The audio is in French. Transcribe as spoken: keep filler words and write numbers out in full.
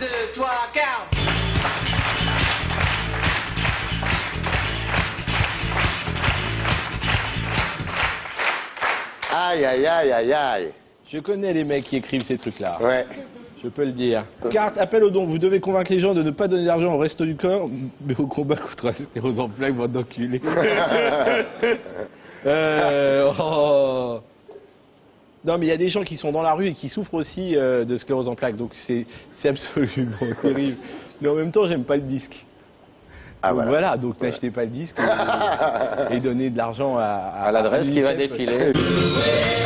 un, deux, trois, quatre. Aïe, aïe, aïe, aïe, aïe. Je connais les mecs qui écrivent ces trucs-là. Ouais. Je peux le dire. Carte, appel au don. Vous devez convaincre les gens de ne pas donner d'argent au resto du corps, mais au combat contre la sclérose en plaques, bande d'enculés. euh, oh. Non, mais il y a des gens qui sont dans la rue et qui souffrent aussi euh, de sclérose en plaques, donc c'est absolument terrible. Mais en même temps, j'aime pas le disque. Ah, donc voilà. voilà, donc voilà. N'achetez pas le disque et, et donnez de l'argent à, à, à l'adresse qui va défiler.